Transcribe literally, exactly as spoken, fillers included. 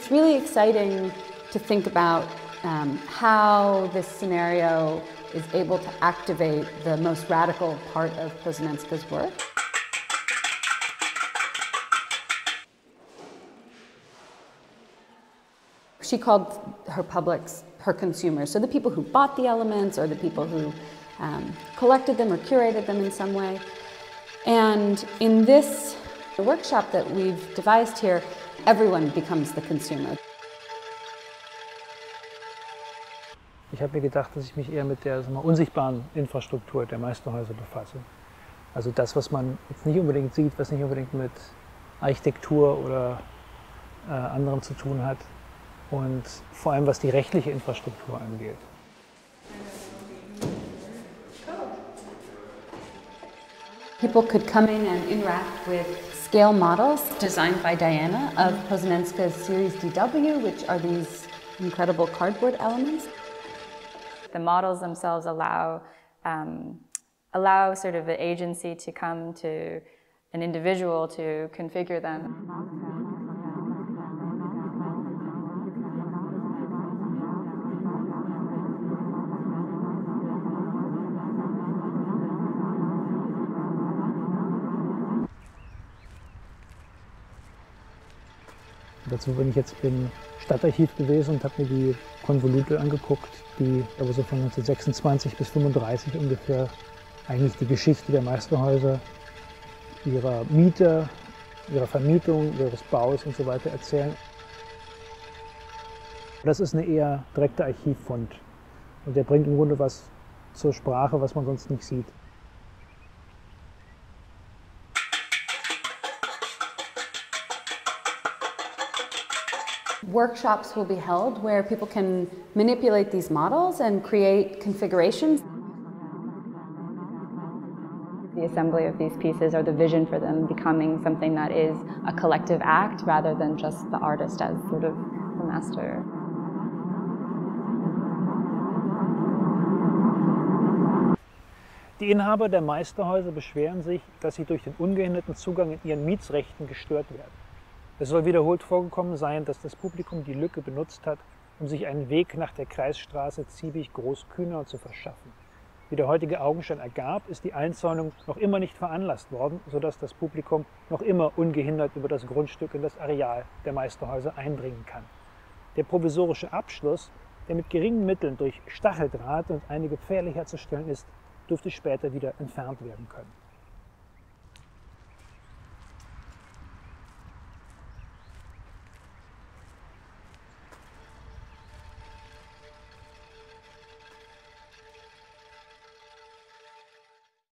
It's really exciting to think about um, how this scenario is able to activate the most radical part of Posenenske's work. She called her publics her consumers, so the people who bought the elements or the people who um, collected them or curated them in some way. And in this workshop that we've devised here, everyone becomes the consumer. Ich habe mir gedacht, dass ich mich eher mit der mal, unsichtbaren Infrastruktur der Meisterhäuser befasse. Also das, was man jetzt nicht unbedingt sieht, was nicht unbedingt mit Architektur oder äh, anderem zu tun hat. Und vor allem, was die rechtliche Infrastruktur angeht. People could come in and interact with scale models designed by Diana of Posenenske's Series D W, which are these incredible cardboard elements. The models themselves allow, um, allow sort of the agency to come to an individual to configure them. Dazu bin ich jetzt im Stadtarchiv gewesen und habe mir die Konvolute angeguckt, die aber so von neunzehnhundertsechsundzwanzig bis neunzehnhundertfünfunddreißig ungefähr eigentlich die Geschichte der Meisterhäuser, ihrer Mieter, ihrer Vermietung, ihres Baus und so weiter erzählen. Das ist eine eher direkte Archivfund und der bringt im Grunde was zur Sprache, was man sonst nicht sieht. Workshops will be held where people can manipulate these models and create configurations. The assembly of these pieces or the vision for them becoming something that is a collective act rather than just the artist as sort of the master. Die Inhaber der Meisterhäuser beschweren sich, dass sie durch den ungehinderten Zugang in ihren Mietsrechten gestört werden. Es soll wiederholt vorgekommen sein, dass das Publikum die Lücke benutzt hat, um sich einen Weg nach der Kreisstraße Ziebig-Großkühner zu verschaffen. Wie der heutige Augenschein ergab, ist die Einzäunung noch immer nicht veranlasst worden, sodass das Publikum noch immer ungehindert über das Grundstück in das Areal der Meisterhäuser eindringen kann. Der provisorische Abschluss, der mit geringen Mitteln durch Stacheldraht und einige Pfähle herzustellen ist, dürfte später wieder entfernt werden können.